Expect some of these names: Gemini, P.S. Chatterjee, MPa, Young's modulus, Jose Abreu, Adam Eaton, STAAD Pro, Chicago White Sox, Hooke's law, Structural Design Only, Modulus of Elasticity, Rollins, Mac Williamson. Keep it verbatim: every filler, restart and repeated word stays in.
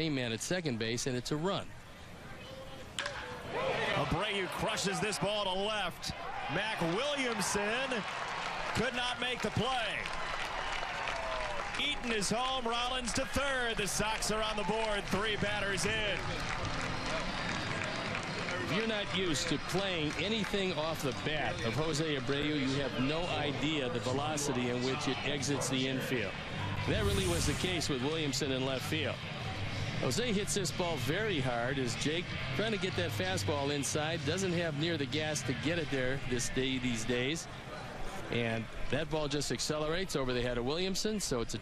same man at second base, and it's a run. Abreu crushes this ball to left. Mac Williamson could not make the play. Eaton is home, Rollins to third. The Sox are on the board, three batters in. If you're not used to playing anything off the bat of Jose Abreu, you have no idea the velocity in which it exits the infield. That really was the case with Williamson in left field. Jose hits this ball very hard as Jake trying to get that fastball inside, doesn't have near the gas to get it there this day these days. And that ball just accelerates over the head of Williamson, so it's a